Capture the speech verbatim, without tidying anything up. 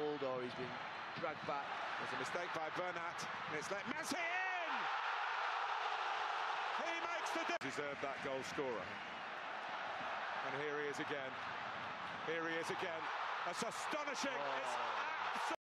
pulled or he's been dragged back. There's a mistake by Bernat, and it's let Messi in! He makes the difference. Deserved that goal scorer. And here he is again. Here he is again. That's astonishing. Oh. It's absolutely...